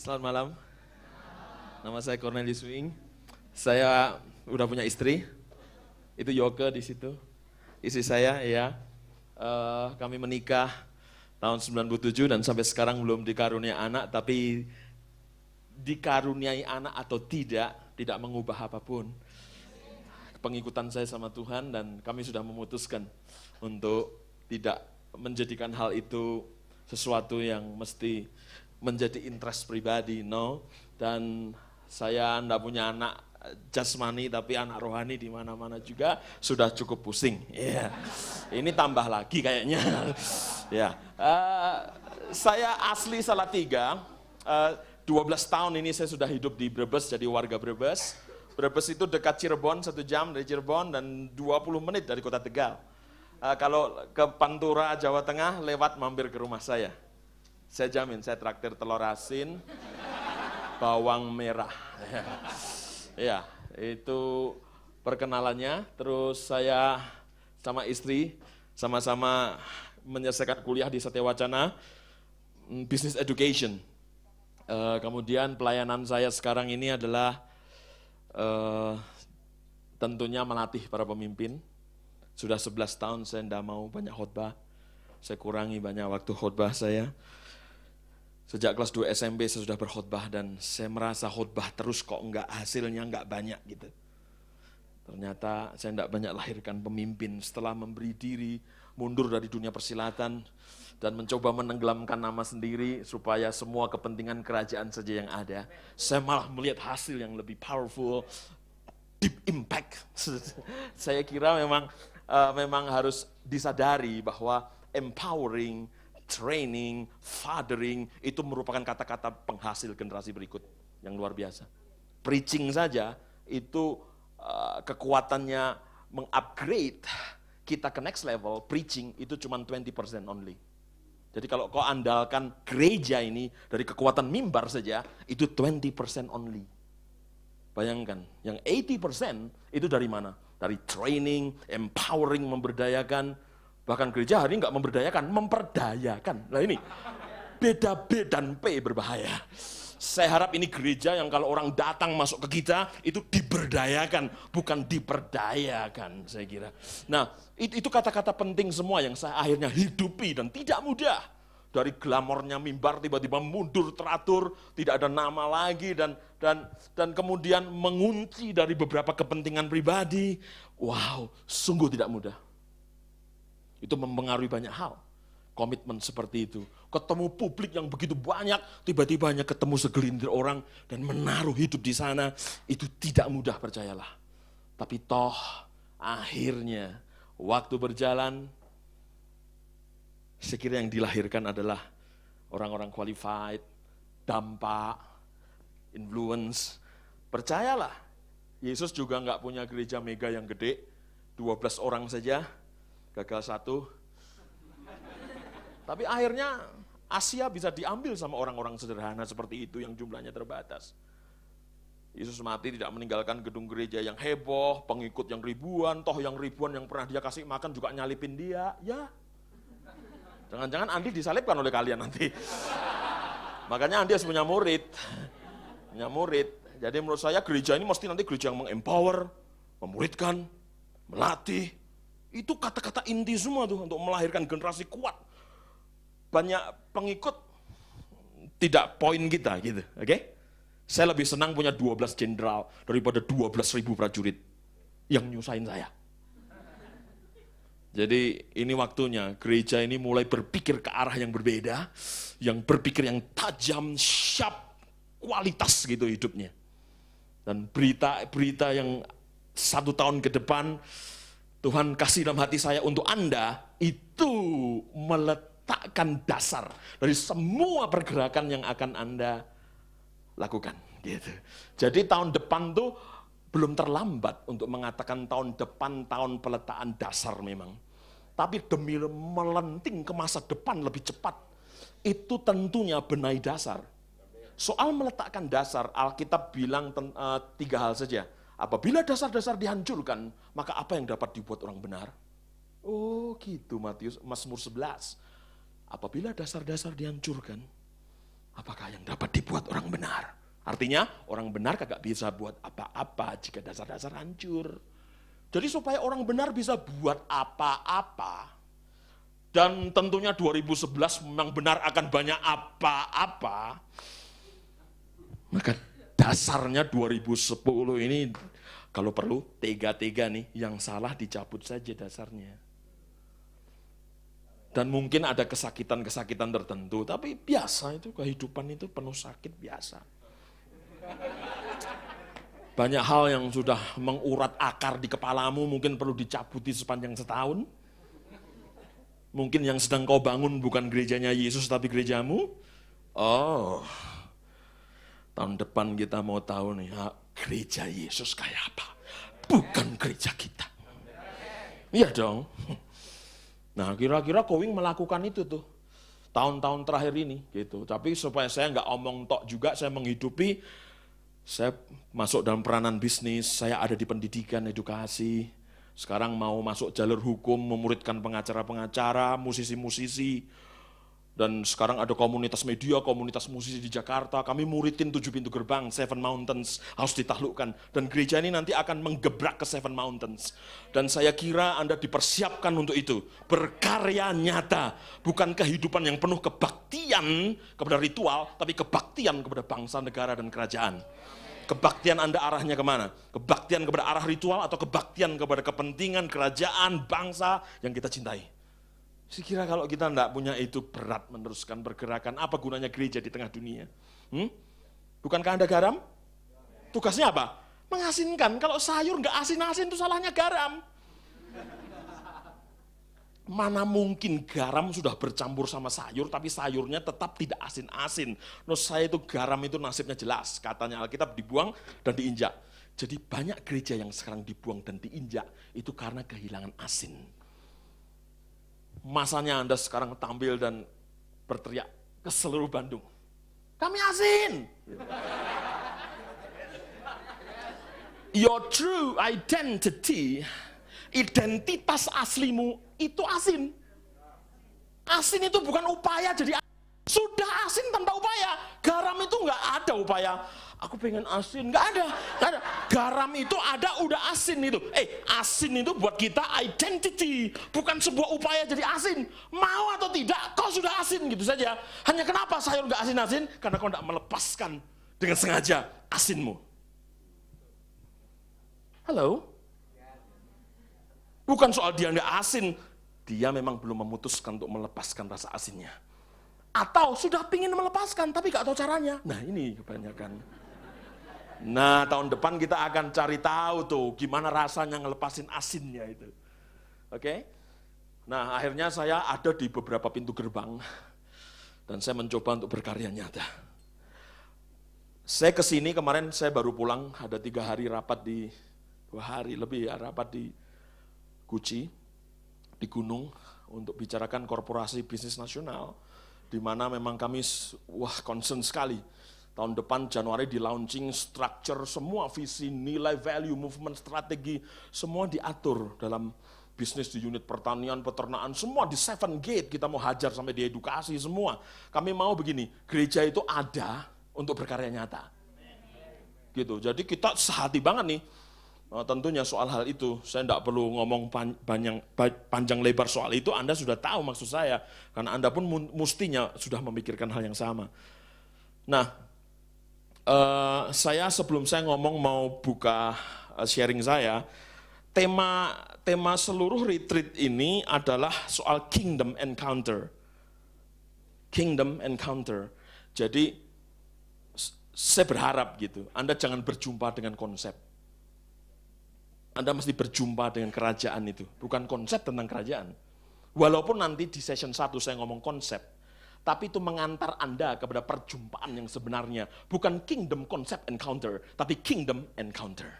Selamat malam. Nama saya Cornelius Wing. Saya udah punya istri. Itu Yoke di situ. Istri saya ya. Kami menikah tahun 97 dan sampai sekarang belum dikaruniai anak, tapi dikaruniai anak atau tidak mengubah apapun. Pengikutan saya sama Tuhan, dan kami sudah memutuskan untuk tidak menjadikan hal itu sesuatu yang mesti menjadi interest pribadi, no. Dan saya tidak punya anak jasmani, tapi anak rohani di mana-mana juga sudah cukup pusing. Yeah. Ini tambah lagi kayaknya. Yeah. Saya asli Salatiga, 12 tahun ini saya sudah hidup di Brebes, jadi warga Brebes. Brebes itu dekat Cirebon, 1 jam dari Cirebon dan 20 menit dari kota Tegal. Kalau ke Pantura Jawa Tengah lewat mampir ke rumah saya. Saya jamin saya traktir telur asin, bawang merah. Ya, itu perkenalannya. Terus saya sama istri sama-sama menyelesaikan kuliah di Satya Wacana, Business Education. Kemudian pelayanan saya sekarang ini adalah tentunya melatih para pemimpin. Sudah 11 tahun saya tidak mau banyak khotbah. Saya kurangi banyak waktu khotbah saya. Sejak kelas 2 SMP saya sudah berkhotbah, dan saya merasa khotbah terus kok enggak, hasilnya enggak banyak gitu. Ternyata saya tidak banyak lahirkan pemimpin. Setelah memberi diri mundur dari dunia persilatan dan mencoba menenggelamkan nama sendiri supaya semua kepentingan kerajaan saja yang ada, saya malah melihat hasil yang lebih powerful, deep impact. Saya kira memang harus disadari bahwa empowering, training, fathering itu merupakan kata-kata penghasil generasi berikut yang luar biasa. Preaching saja itu kekuatannya mengupgrade kita ke next level, preaching itu cuma 20% only. Jadi kalau kau andalkan gereja ini dari kekuatan mimbar saja, itu 20% only. Bayangkan, yang 80% itu dari mana? Dari training, empowering, memberdayakan. Bahkan gereja hari ini nggak memberdayakan, memperdayakan. Nah ini, beda B dan P berbahaya. Saya harap ini gereja yang kalau orang datang masuk ke kita, itu diberdayakan, bukan diperdayakan, saya kira. Nah, itu kata-kata penting semua yang saya akhirnya hidupi, dan tidak mudah. Dari glamornya mimbar tiba-tiba mundur teratur, tidak ada nama lagi, dan kemudian mengunci dari beberapa kepentingan pribadi. Wow, sungguh tidak mudah. Itu mempengaruhi banyak hal. Komitmen seperti itu, ketemu publik yang begitu banyak, tiba-tiba hanya ketemu segelintir orang dan menaruh hidup di sana, itu tidak mudah, percayalah. Tapi toh akhirnya waktu berjalan, sekiranya yang dilahirkan adalah orang-orang qualified, dampak, influence. Percayalah, Yesus juga nggak punya gereja mega yang gede, 12 orang saja, gagal 1. Tapi akhirnya Asia bisa diambil sama orang-orang sederhana seperti itu yang jumlahnya terbatas. Yesus mati tidak meninggalkan gedung gereja yang heboh, pengikut yang ribuan, toh yang ribuan yang pernah dia kasih makan juga nyalipin dia. Ya, jangan-jangan Andi disalibkan oleh kalian nanti. Makanya Andi harus punya murid. Punya murid. Jadi menurut saya gereja ini mesti nanti gereja yang mengempower, memuridkan, melatih. Itu kata-kata inti semua tuh untuk melahirkan generasi kuat. Banyak pengikut tidak poin kita gitu, oke? Okay? Saya lebih senang punya 12 jenderal daripada 12.000 prajurit yang nyusahin saya. Jadi ini waktunya gereja ini mulai berpikir ke arah yang berbeda, yang berpikir yang tajam, sharp, kualitas gitu hidupnya. Dan berita-berita yang 1 tahun ke depan Tuhan kasih dalam hati saya untuk Anda itu meletakkan dasar dari semua pergerakan yang akan Anda lakukan. Gitu. Jadi tahun depan tuh belum terlambat untuk mengatakan tahun depan tahun peletaan dasar memang. Tapi demi melenting ke masa depan lebih cepat, itu tentunya benahi dasar. Soal meletakkan dasar, Alkitab bilang 3 hal saja. Apabila dasar-dasar dihancurkan, maka apa yang dapat dibuat orang benar? Oh gitu, Matius, Mazmur 11. Apabila dasar-dasar dihancurkan, Apakah yang dapat dibuat orang benar? Artinya orang benar kagak bisa buat apa-apa jika dasar-dasar hancur. Jadi supaya orang benar bisa buat apa-apa, dan tentunya 2011 memang benar akan banyak apa-apa, maka dasarnya 2010 ini kalau perlu tega-tega nih, yang salah dicabut saja dasarnya. Dan mungkin ada kesakitan-kesakitan tertentu, tapi biasa itu, kehidupan itu penuh sakit biasa. Banyak hal yang sudah mengurat akar di kepalamu mungkin perlu dicabuti sepanjang setahun. Mungkin yang sedang kau bangun bukan gerejanya Yesus, tapi gerejamu. Oh, tahun depan kita mau tahu nih, gereja Yesus kayak apa? Bukan gereja kita. Iya dong. Nah, kira-kira Wing melakukan itu tuh tahun-tahun terakhir ini gitu. Tapi supaya saya nggak omong tok juga, saya menghidupi. Saya masuk dalam peranan bisnis, saya ada di pendidikan, edukasi. Sekarang mau masuk jalur hukum, memuridkan pengacara-pengacara, musisi-musisi. Dan sekarang ada komunitas media, komunitas musisi di Jakarta. Kami muridin 7 pintu gerbang, 7 Mountains harus ditaklukkan. Dan gereja ini nanti akan menggebrak ke 7 Mountains. Dan saya kira Anda dipersiapkan untuk itu. Berkarya nyata, bukan kehidupan yang penuh kebaktian kepada ritual, tapi kebaktian kepada bangsa, negara, dan kerajaan. Kebaktian Anda arahnya kemana? Kebaktian kepada arah ritual atau kebaktian kepada kepentingan kerajaan, bangsa yang kita cintai? Sekira kalau kita tidak punya itu, berat meneruskan pergerakan. Apa gunanya gereja di tengah dunia? Bukankah Anda garam? Tugasnya apa? Mengasinkan. Kalau sayur nggak asin-asin itu salahnya garam. Mana mungkin garam sudah bercampur sama sayur, tapi sayurnya tetap tidak asin-asin. No, saya itu garam itu nasibnya jelas. Katanya Alkitab dibuang dan diinjak. Jadi banyak gereja yang sekarang dibuang dan diinjak, itu karena kehilangan asin. Masanya Anda sekarang tampil dan berteriak ke seluruh Bandung, kami asin! Your true identity, identitas aslimu itu asin. Asin itu bukan upaya jadi asin. Sudah asin tanpa upaya. Garam itu nggak ada upaya. Aku pengen asin, nggak ada, nggak ada. Garam itu ada, udah asin itu. Asin itu buat kita identity, bukan sebuah upaya jadi asin. Mau atau tidak, kau sudah asin gitu saja. Hanya kenapa sayur nggak asin-asin? Karena kau nggak melepaskan dengan sengaja asinmu. Halo? Bukan soal dia nggak asin, dia memang belum memutuskan untuk melepaskan rasa asinnya. Atau sudah pingin melepaskan, tapi nggak tahu caranya. Nah ini kebanyakan. Nah tahun depan kita akan cari tahu tuh, gimana rasanya ngelepasin asinnya itu. Oke? Nah akhirnya saya ada di beberapa pintu gerbang, dan saya mencoba untuk berkarya nyata. Saya kesini kemarin, saya baru pulang, ada 3 hari rapat di, 2 hari lebih ya, rapat di Guci, di Gunung, untuk bicarakan korporasi bisnis nasional, di mana memang kami concern sekali. Tahun depan Januari di launching structure, semua visi, nilai, value, movement, strategi, semua diatur dalam bisnis di unit pertanian, peternakan, semua di 7 Gate, kita mau hajar sampai di edukasi semua. Kami mau begini, gereja itu ada untuk berkarya nyata. Gitu. Jadi kita sehati banget nih. Nah, tentunya soal hal itu, saya tidak perlu ngomong panjang lebar soal itu, Anda sudah tahu maksud saya. Karena Anda pun mestinya sudah memikirkan hal yang sama. Nah, saya sebelum saya ngomong mau buka sharing saya, tema seluruh retreat ini adalah soal Kingdom Encounter. Kingdom Encounter. Jadi, saya berharap gitu, Anda jangan berjumpa dengan konsep. Anda mesti berjumpa dengan kerajaan itu, bukan konsep tentang kerajaan. Walaupun nanti di session 1 saya ngomong konsep, tapi itu mengantar Anda kepada perjumpaan yang sebenarnya. Bukan Kingdom Concept Encounter, tapi Kingdom Encounter.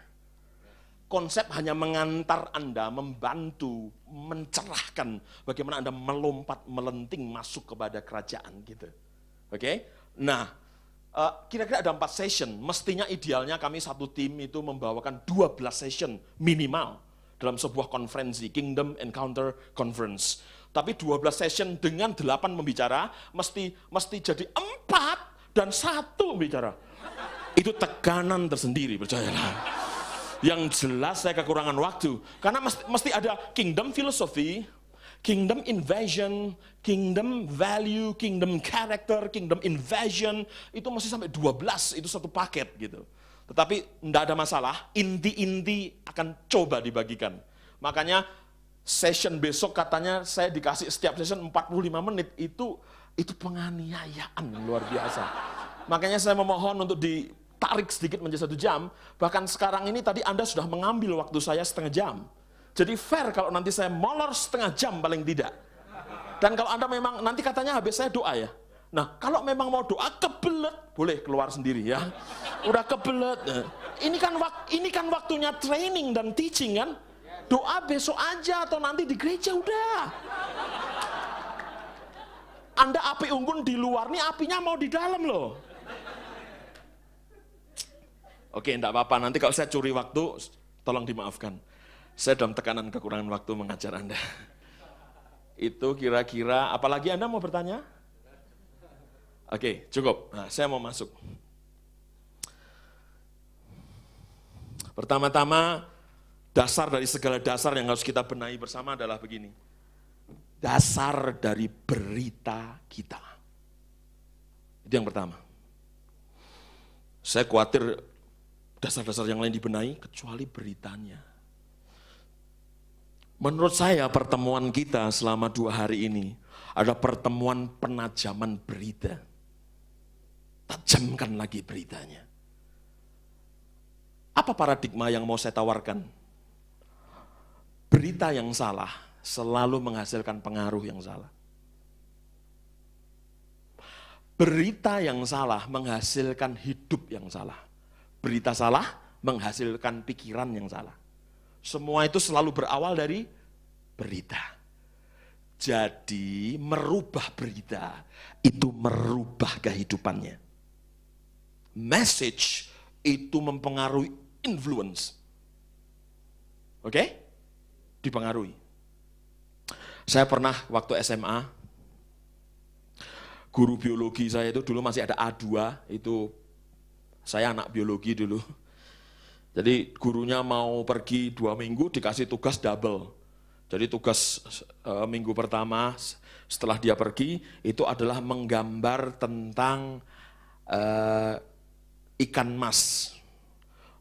Konsep hanya mengantar Anda, membantu, mencerahkan bagaimana Anda melompat, melenting masuk kepada kerajaan gitu. Oke? Nah, kira-kira ada 4 session, mestinya idealnya kami satu tim itu membawakan 12 session minimal dalam sebuah konferensi, Kingdom Encounter Conference. Tapi 12 session dengan 8 pembicara, mesti jadi 4 dan satu bicara. Itu tekanan tersendiri, percayalah. Yang jelas saya kekurangan waktu. Karena mesti ada kingdom philosophy, kingdom invasion, kingdom value, kingdom character, kingdom invasion. Itu mesti sampai 12, itu satu paket gitu. Tetapi tidak ada masalah, inti-inti akan coba dibagikan. Makanya session besok katanya saya dikasih setiap session 45 menit. Itu penganiayaan yang luar biasa. Makanya saya memohon untuk ditarik sedikit menjadi 1 jam. Bahkan sekarang ini tadi Anda sudah mengambil waktu saya 1/2 jam. Jadi fair kalau nanti saya molor 1/2 jam paling tidak. Dan kalau Anda memang nanti katanya habis saya doa ya. Nah kalau memang mau doa kebelet, boleh keluar sendiri ya. Udah kebelet. Ini kan waktunya training dan teaching kan. Doa besok aja atau nanti di gereja udah. Anda api unggun di luar nih, apinya mau di dalam loh. Oke, enggak apa-apa. Nanti kalau saya curi waktu, tolong dimaafkan. Saya dalam tekanan kekurangan waktu mengajar Anda. Itu kira-kira, apalagi Anda mau bertanya? Oke, cukup. Nah, saya mau masuk. Pertama-tama, dasar dari segala dasar yang harus kita benahi bersama adalah begini. Dasar dari berita kita. Itu yang pertama. Saya khawatir dasar-dasar yang lain dibenahi, kecuali beritanya. Menurut saya pertemuan kita selama 2 hari ini ada pertemuan penajaman berita. Tajamkan lagi beritanya. Apa paradigma yang mau saya tawarkan? Berita yang salah selalu menghasilkan pengaruh yang salah. Berita yang salah menghasilkan hidup yang salah. Berita salah menghasilkan pikiran yang salah. Semua itu selalu berawal dari berita. Jadi merubah berita itu merubah kehidupannya. Message itu mempengaruhi influence. Oke? Dipengaruhi. Saya pernah waktu SMA, guru biologi saya itu dulu masih ada A2, itu saya anak biologi dulu. Jadi gurunya mau pergi 2 minggu dikasih tugas double. Jadi tugas minggu pertama setelah dia pergi itu adalah menggambar tentang ikan mas.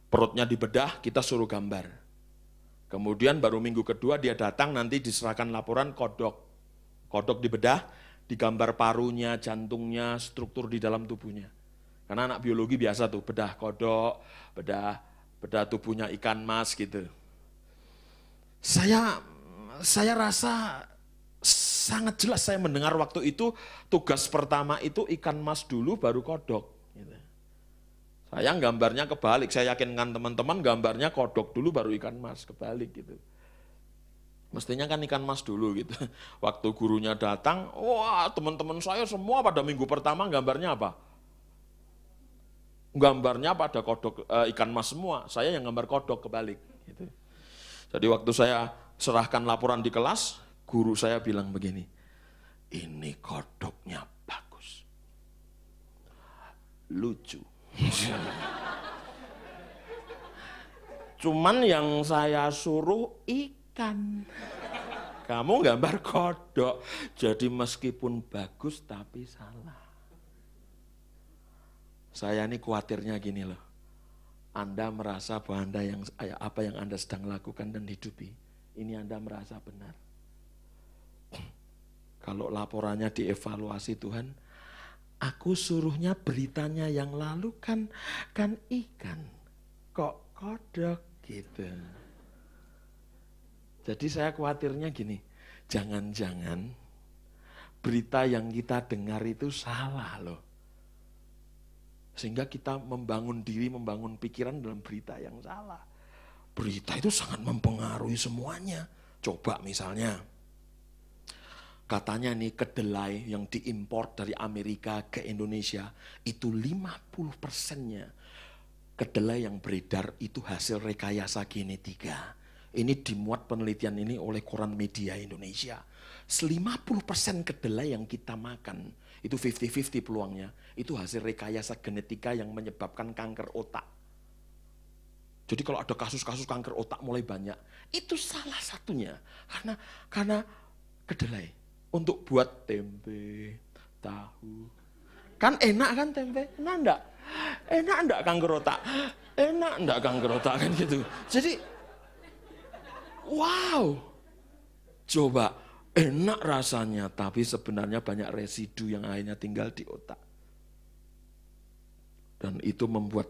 Perutnya dibedah, kita suruh gambar. Kemudian baru minggu kedua dia datang, nanti diserahkan laporan kodok. Kodok dibedah, digambar parunya, jantungnya, struktur di dalam tubuhnya. Karena anak biologi biasa tuh, bedah kodok, bedah tubuhnya ikan mas gitu. Saya rasa sangat jelas saya mendengar waktu itu tugas pertama itu ikan mas dulu baru kodok. Gitu. Saya gambarnya kebalik, saya yakinkan teman-teman gambarnya kodok dulu baru ikan mas, kebalik gitu. Mestinya kan ikan mas dulu gitu. Waktu gurunya datang, wah teman-teman saya semua pada minggu pertama gambarnya apa? Gambarnya pada kodok, ikan mas semua, saya yang gambar kodok kebalik. Gitu. Jadi waktu saya serahkan laporan di kelas, guru saya bilang begini, ini kodoknya bagus, lucu. Cuman yang saya suruh ikan, kamu gambar kodok, jadi meskipun bagus tapi salah. Saya ini khawatirnya gini loh, Anda merasa bahwa Anda yang, apa yang Anda sedang lakukan dan hidupi, ini Anda merasa benar. Kalau laporannya dievaluasi Tuhan, aku suruhnya beritanya yang lalu kan ikan, kok kodok gitu. Jadi saya khawatirnya gini, jangan-jangan berita yang kita dengar itu salah loh. Sehingga kita membangun diri, membangun pikiran dalam berita yang salah. Berita itu sangat mempengaruhi semuanya. Coba misalnya, katanya nih kedelai yang diimpor dari Amerika ke Indonesia, itu 50%-nya kedelai yang beredar itu hasil rekayasa genetika. Ini dimuat penelitian ini oleh koran media Indonesia. 50% kedelai yang kita makan itu 50-50 peluangnya, itu hasil rekayasa genetika yang menyebabkan kanker otak. Jadi kalau ada kasus-kasus kanker otak mulai banyak, itu salah satunya karena kedelai untuk buat tempe, tahu. Kan enak kan tempe? Enak enggak? Enak enggak kanker otak? Enak enggak kanker otak kan gitu. Jadi wow. Coba, enak rasanya tapi sebenarnya banyak residu yang akhirnya tinggal di otak. Dan itu membuat,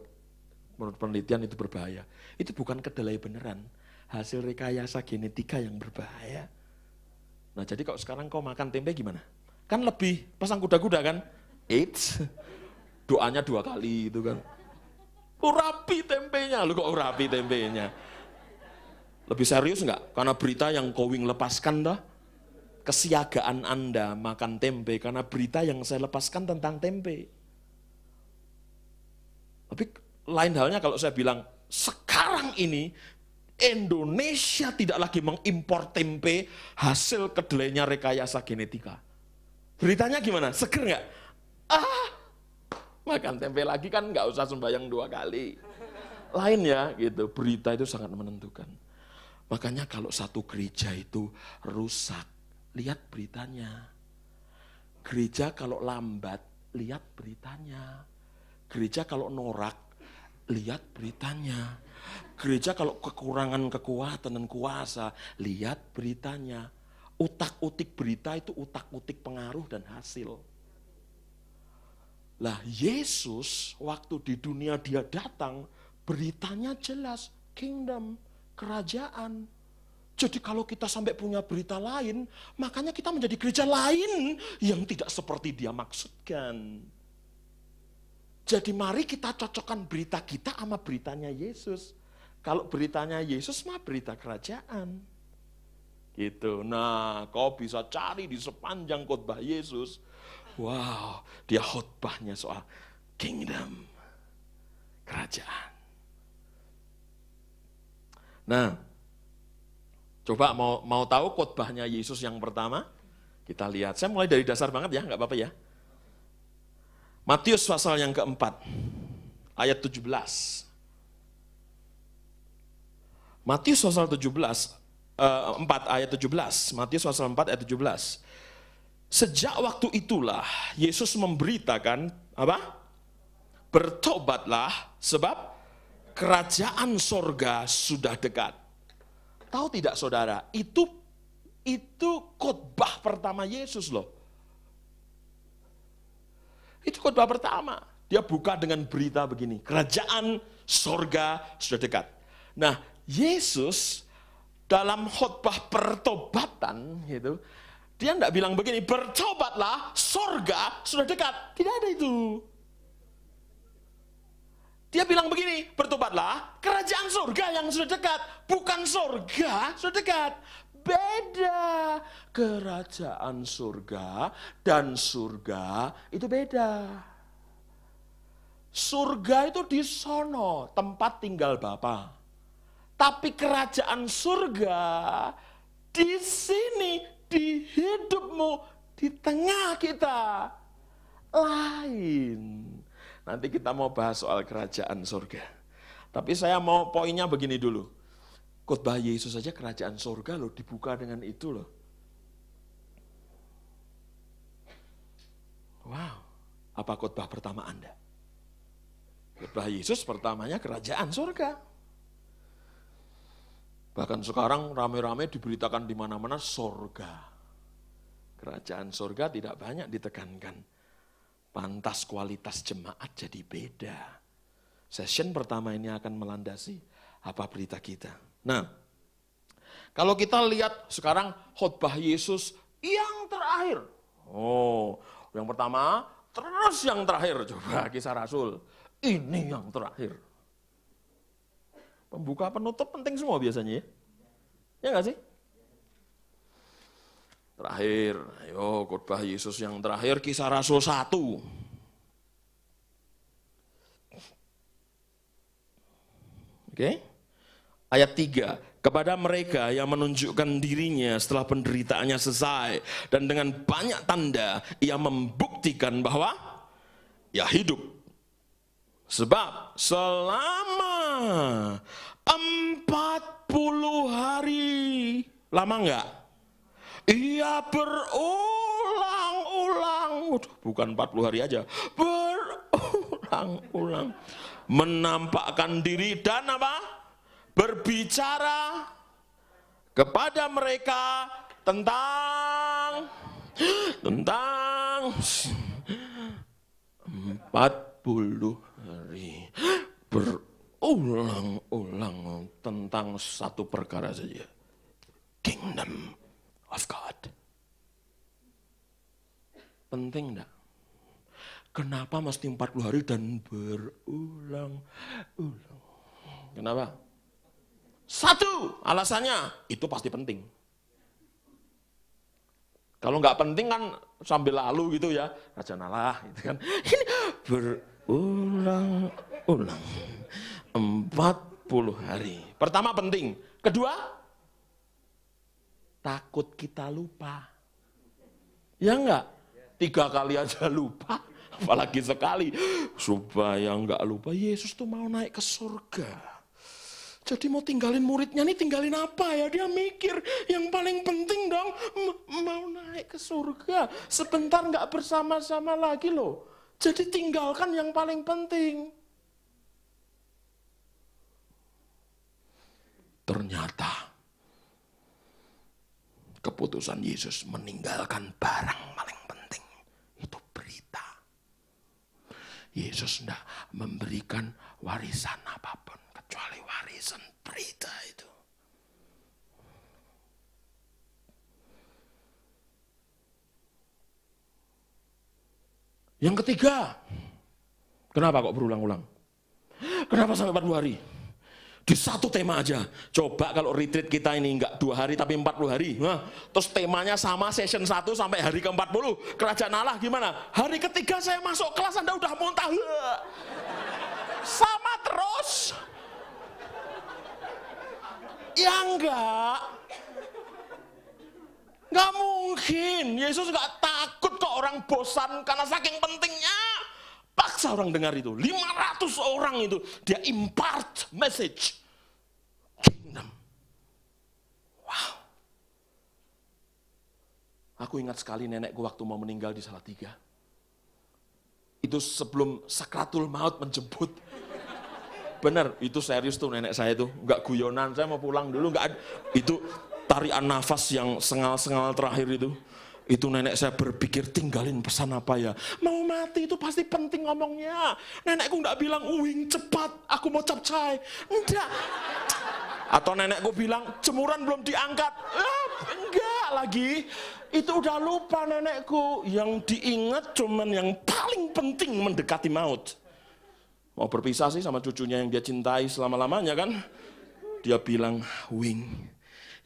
menurut penelitian itu berbahaya. Itu bukan kedelai beneran, hasil rekayasa genetika yang berbahaya. Nah jadi kalau sekarang kau makan tempe gimana? Kan lebih pasang kuda-kuda kan? Eits, doanya 2 kali itu kan. Urapi tempenya, lu kok urapi tempenya? Lebih serius enggak? Karena berita yang Kowing lepaskan dah. Kesiagaan Anda makan tempe karena berita yang saya lepaskan tentang tempe. Tapi lain halnya kalau saya bilang sekarang ini Indonesia tidak lagi mengimpor tempe hasil kedelainya rekayasa genetika. Beritanya gimana? Seger nggak? Ah, makan tempe lagi kan nggak usah sembahyang 2 kali. Lain ya gitu. Berita itu sangat menentukan. Makanya kalau satu gereja itu rusak, lihat beritanya. Gereja kalau lambat, lihat beritanya. Gereja kalau norak, lihat beritanya. Gereja kalau kekurangan kekuatan dan kuasa, lihat beritanya. Utak-utik berita itu utak-utik pengaruh dan hasil. Lah Yesus waktu di dunia dia datang, beritanya jelas, kingdom, kerajaan. Jadi kalau kita sampai punya berita lain, makanya kita menjadi gereja lain yang tidak seperti dia maksudkan. Jadi mari kita cocokkan berita kita sama beritanya Yesus. Kalau beritanya Yesus mah berita kerajaan. Gitu. Nah, kau bisa cari di sepanjang khotbah Yesus. Wow, dia khotbahnya soal kingdom, kerajaan. Nah, coba mau tahu khotbahnya Yesus yang pertama? Kita lihat. Saya mulai dari dasar banget ya, nggak apa-apa ya. Matius pasal yang keempat, ayat 17. Matius pasal 4 ayat 17. Matius pasal 4 ayat 17. Sejak waktu itulah Yesus memberitakan apa? Bertobatlah sebab kerajaan sorga sudah dekat. Tahu tidak saudara, itu khotbah pertama Yesus loh. Itu khotbah pertama. Dia buka dengan berita begini, kerajaan sorga sudah dekat. Nah, Yesus dalam khotbah pertobatan, gitu, dia tidak bilang begini, bertobatlah, sorga sudah dekat. Tidak ada itu. Dia bilang begini, bertobatlah, kerajaan surga yang sudah dekat, bukan surga sudah dekat. Beda. Kerajaan surga dan surga itu beda. Surga itu di sono, tempat tinggal Bapa. Tapi kerajaan surga di sini, di hidupmu, di tengah kita. Lain. Nanti kita mau bahas soal kerajaan surga. Tapi saya mau poinnya begini dulu. Khotbah Yesus saja kerajaan surga loh, dibuka dengan itu loh. Wow, apa khotbah pertama Anda? Khotbah Yesus pertamanya kerajaan surga. Bahkan sekarang rame-rame diberitakan di mana-mana surga. Kerajaan surga tidak banyak ditekankan. Pantas kualitas jemaat jadi beda. Session pertama ini akan melandasi apa berita kita. Nah, kalau kita lihat sekarang khotbah Yesus yang terakhir. Oh, yang pertama, terus yang terakhir. Coba Kisah Rasul, ini yang terakhir. Pembuka penutup penting semua biasanya ya. Ya nggak sih? Terakhir, ayo khotbah Yesus yang terakhir, Kisah Rasul 1. Oke, ayat 3. kepada mereka yang menunjukkan dirinya setelah penderitaannya selesai, dan dengan banyak tanda ia membuktikan bahwa ia hidup. Sebab selama 40 hari, lama enggak? Ia berulang-ulang, bukan 40 hari aja, berulang-ulang menampakkan diri dan apa? Berbicara kepada mereka tentang 40 hari, berulang-ulang tentang satu perkara saja, Kingdom of God. Penting enggak? Kenapa mesti 40 hari dan berulang-ulang? Kenapa? Satu, alasannya itu pasti penting. Kalau nggak penting kan sambil lalu gitu ya, rajanalah gitu kan. Ini berulang-ulang 40 hari. Pertama penting, kedua takut kita lupa. Ya nggak? 3 kali aja lupa, apalagi sekali. Supaya nggak lupa, Yesus tuh mau naik ke surga. Jadi mau tinggalin muridnya nih, tinggalin apa ya? Dia mikir yang paling penting dong, mau naik ke surga. Sebentar nggak bersama-sama lagi loh. Jadi tinggalkan yang paling penting. Ternyata keputusan Yesus meninggalkan barang paling penting itu berita. Yesus tidak memberikan warisan apapun kecuali warisan berita itu. Yang ketiga, kenapa kok berulang-ulang? Kenapa sampai 40 hari? Di satu tema aja. Coba kalau retreat kita ini enggak 2 hari tapi 40 hari. Nah, terus temanya sama session 1 sampai hari ke-40. Kerajaan Allah gimana? Hari ketiga saya masuk kelas, Anda udah muntah. Sama terus. Ya enggak mungkin. Yesus enggak takut kok orang bosan, karena saking pentingnya paksa orang dengar itu. 500 orang itu dia impart message Kingdom. Wow. Aku ingat sekali nenekku waktu mau meninggal di Salatiga. Itu sebelum sakratul maut menjemput. Bener, itu serius tuh nenek saya itu, nggak guyonan. Saya mau pulang dulu, nggak. Itu tarian nafas yang sengal-sengal terakhir itu. Itu nenek saya berpikir tinggalin pesan apa ya. Mau mati itu pasti penting ngomongnya. Nenekku nggak bilang, "Wing cepat, aku mau capcay." Enggak. Atau nenekku bilang, "Jemuran belum diangkat." Enggak lagi. Itu udah lupa nenekku. Yang diingat cuman yang paling penting mendekati maut. Mau berpisah sih sama cucunya yang dia cintai selama-lamanya kan. Dia bilang, "Wing,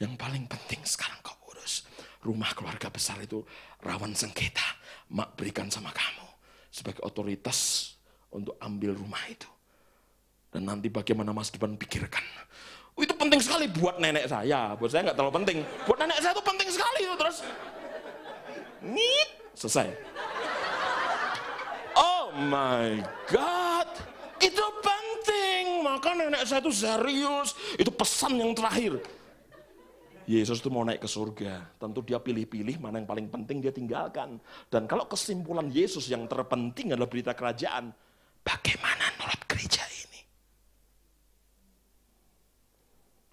yang paling penting sekarang kau urus. Rumah keluarga besar itu rawan sengketa. Mak berikan sama kamu sebagai otoritas untuk ambil rumah itu. Dan nanti bagaimana masa depan pikirkan." Itu penting sekali buat nenek saya. Buat saya nggak terlalu penting. Buat nenek saya itu penting sekali. Itu terus, "Nit, selesai." Oh my God. Itu penting, maka nenek saya itu serius, itu pesan yang terakhir. Yesus itu mau naik ke surga, tentu dia pilih-pilih mana yang paling penting dia tinggalkan. Dan kalau kesimpulan Yesus yang terpenting adalah berita kerajaan, bagaimana menurut gereja ini?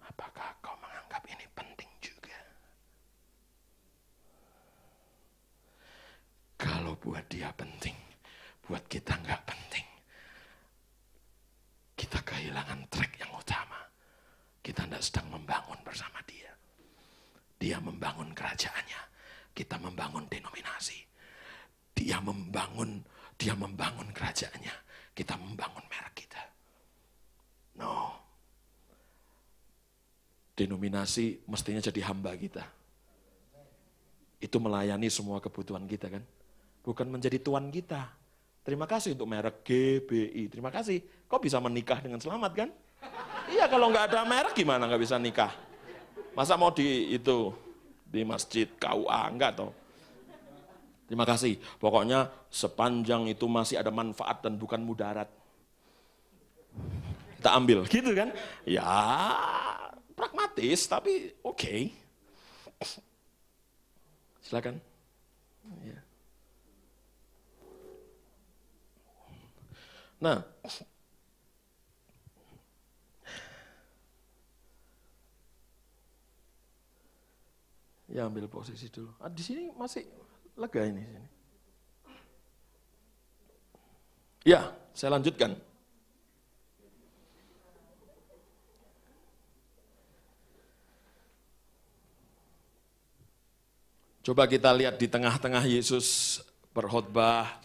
Apakah kau menganggap ini penting juga? Kalau buat dia penting, buat kita nggak penting. Kita kehilangan track yang utama. Kita tidak sedang membangun bersama dia. Dia membangun kerajaannya. Kita membangun denominasi. Dia membangun kerajaannya. Kita membangun merek kita. No. Denominasi mestinya jadi hamba kita. Itu melayani semua kebutuhan kita kan. Bukan menjadi tuan kita. Terima kasih untuk merek GBI. Terima kasih. Kok bisa menikah dengan selamat kan? Iya, kalau nggak ada merek gimana nggak bisa nikah? Masa mau di itu di masjid KUA enggak toh? Terima kasih. Pokoknya sepanjang itu masih ada manfaat dan bukan mudarat, kita ambil, gitu kan? Ya pragmatis tapi oke. Silakan. Ya. Nah, ya ambil posisi dulu. Ah, di sini masih lega ini. Ya, saya lanjutkan. Coba kita lihat di tengah-tengah Yesus berkhotbah,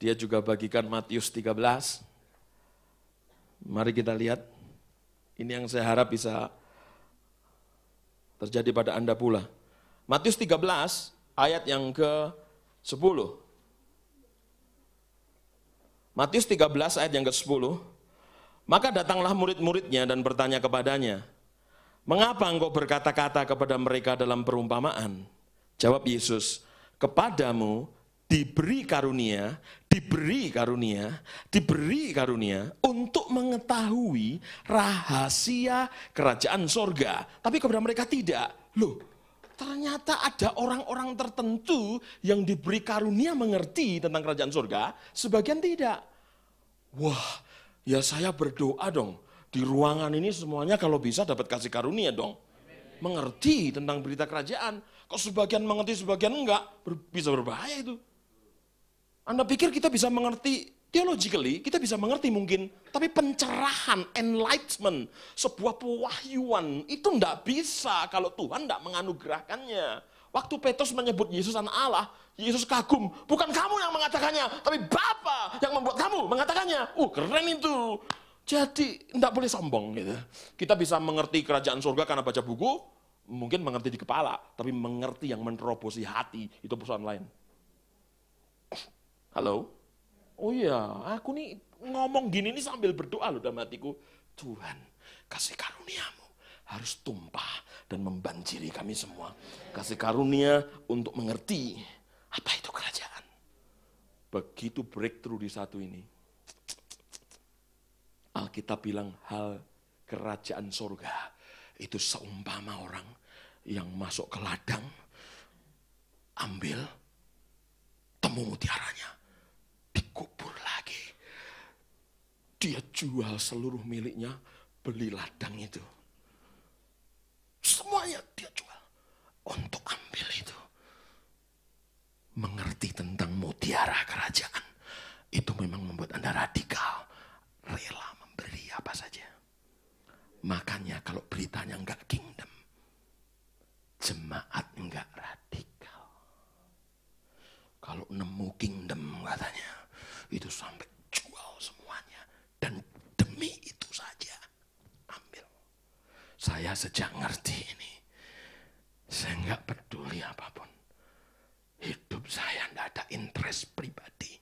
dia juga bagikan Matius 13. Mari kita lihat. Ini yang saya harap bisa terjadi pada Anda pula. Matius 13 ayat yang ke-10. Matius 13 ayat yang ke-10. Maka datanglah murid-muridnya dan bertanya kepadanya, "Mengapa engkau berkata-kata kepada mereka dalam perumpamaan?" Jawab Yesus, "Kepadamu diberi karunia untuk mengetahui rahasia kerajaan sorga. Tapi kepada mereka tidak." Loh, ternyata ada orang-orang tertentu yang diberi karunia mengerti tentang kerajaan sorga, sebagian tidak. Wah, ya saya berdoa dong, di ruangan ini semuanya kalau bisa dapat kasih karunia dong. Mengerti tentang berita kerajaan. Kok sebagian mengerti, sebagian enggak? Bisa berbahaya itu. Anda pikir kita bisa mengerti, theologically kita bisa mengerti mungkin, tapi pencerahan, enlightenment, sebuah pewahyuan, itu enggak bisa kalau Tuhan enggak menganugerahkannya. Waktu Petrus menyebut Yesus anak Allah, Yesus kagum. Bukan kamu yang mengatakannya, tapi Bapa yang membuat kamu mengatakannya. Keren itu. Jadi enggak boleh sombong gitu. Kita bisa mengerti kerajaan surga karena baca buku, mungkin mengerti di kepala, tapi mengerti yang menerobosi hati itu persoalan lain. Halo? Oh iya, aku nih ngomong gini nih sambil berdoa loh dalam hatiku. Tuhan, kasih karuniamu harus tumpah dan membanjiri kami semua. Kasih karunia untuk mengerti apa itu kerajaan. Begitu breakthrough di satu ini, Alkitab bilang hal kerajaan surga itu seumpama orang yang masuk ke ladang, ambil, temu mutiaranya, dikubur lagi. Dia jual seluruh miliknya, beli ladang itu. Semuanya dia jual untuk ambil itu. Mengerti tentang mutiara kerajaan, itu memang membuat Anda radikal, rela memberi apa saja. Makanya kalau beritanya enggak kingdom, jemaat enggak radikal. Kalau nemu kingdom katanya, itu sampai jual semuanya. Dan demi itu saja, ambil. Saya sejak ngerti ini, saya enggak peduli apapun. Hidup saya enggak ada interest pribadi.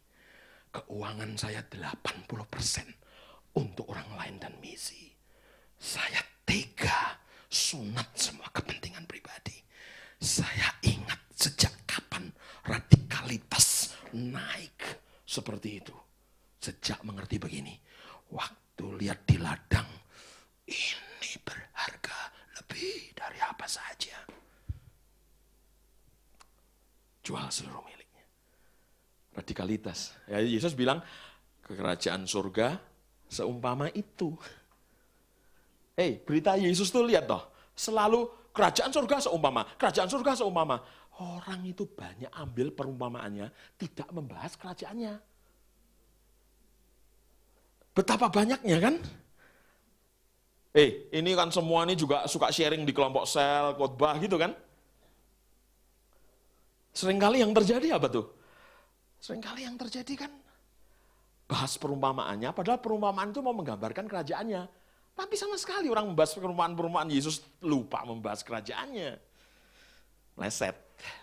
Keuangan saya 80% untuk orang lain dan misi. Saya tega sunat semua kepentingan pribadi. Saya ingat sejak kapan radikalitas naik seperti itu. Sejak mengerti begini, waktu lihat di ladang, ini berharga lebih dari apa saja. Jual seluruh miliknya. Radikalitas. Ya, Yesus bilang, kerajaan surga seumpama itu. Berita Yesus tuh lihat toh, selalu kerajaan surga seumpama. Orang itu banyak ambil perumpamaannya, tidak membahas kerajaannya. Betapa banyaknya kan? Ini kan semua ini juga suka sharing di kelompok sel, khotbah gitu kan? Seringkali yang terjadi apa tuh? Seringkali yang terjadi kan bahas perumpamaannya, padahal perumpamaan itu mau menggambarkan kerajaannya. Tapi sama sekali orang membahas perumpamaan-perumpamaan Yesus, lupa membahas kerajaannya. Leset.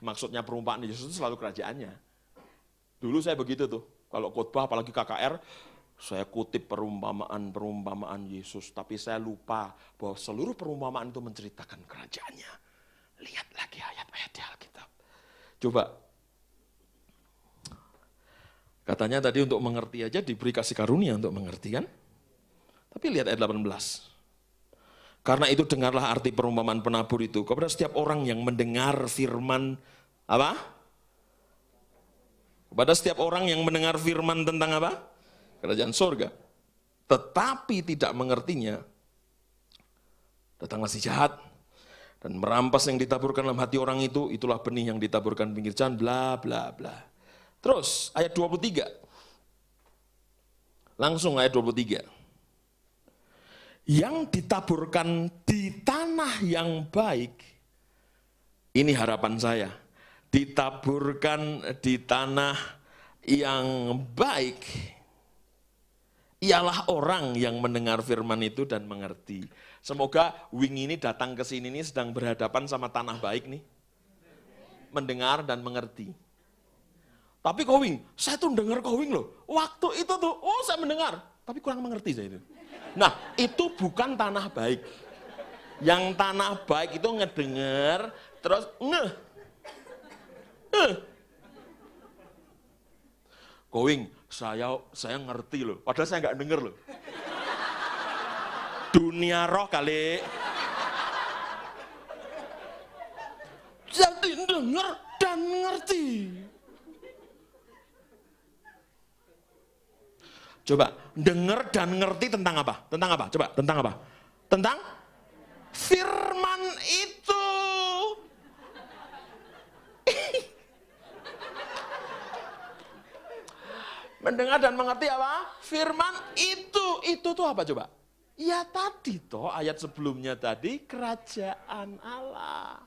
Maksudnya perumpamaan Yesus itu selalu kerajaannya. Dulu saya begitu tuh. Kalau khotbah apalagi KKR, Saya kutip perumpamaan-perumpamaan Yesus, tapi saya lupa bahwa seluruh perumpamaan itu menceritakan kerajaannya. Lihat lagi ayat-ayat di Alkitab. Coba. Katanya tadi untuk mengerti aja diberi kasih karunia untuk mengerti kan? Tapi lihat ayat 18. Karena itu dengarlah arti perumpamaan penabur itu kepada setiap orang yang mendengar firman apa? Kepada setiap orang yang mendengar firman tentang apa? Kerajaan surga. Tetapi tidak mengertinya, datanglah si jahat dan merampas yang ditaburkan dalam hati orang itu, itulah benih yang ditaburkan pinggir jalan, bla bla bla. Terus ayat 23. Langsung ayat 23. Yang ditaburkan di tanah yang baik, ini harapan saya, ditaburkan di tanah yang baik, ialah orang yang mendengar firman itu dan mengerti. Semoga Wing ini datang ke sini nih sedang berhadapan sama tanah baik nih, mendengar dan mengerti. Tapi kok Wing, saya tuh dengar kok Wing loh, waktu itu tuh, oh saya mendengar, tapi kurang mengerti saya itu. Nah, itu bukan tanah baik. Yang tanah baik itu ngedenger, terus Going, saya ngerti loh, padahal saya nggak denger loh. Dunia roh kali. Jadi denger dan ngerti. Coba, dengar dan ngerti tentang apa? Tentang apa? Coba, tentang apa? Tentang firman itu. Mendengar dan mengerti apa? Firman itu. Itu tuh apa coba? Ya tadi toh, ayat sebelumnya tadi, kerajaan Allah.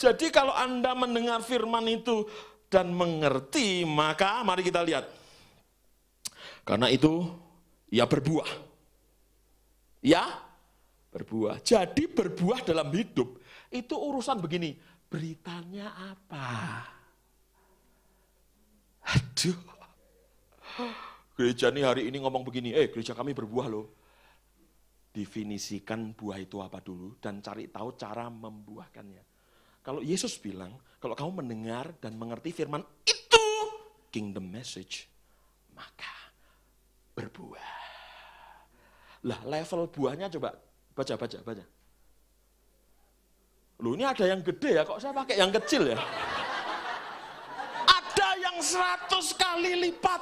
Jadi kalau Anda mendengar firman itu dan mengerti, maka mari kita lihat. Karena itu, ia berbuah. Ya, berbuah. Jadi berbuah dalam hidup, itu urusan begini, beritanya apa? Aduh, gereja nih hari ini ngomong begini, gereja kami berbuah loh. Definisikan buah itu apa dulu, dan cari tahu cara membuahkannya. Kalau Yesus bilang, kalau kamu mendengar dan mengerti firman itu, kingdom message, maka berbuah. Lah level buahnya coba baca. Loh ini ada yang gede ya, kok saya pakai yang kecil ya? Ada yang 100 kali lipat,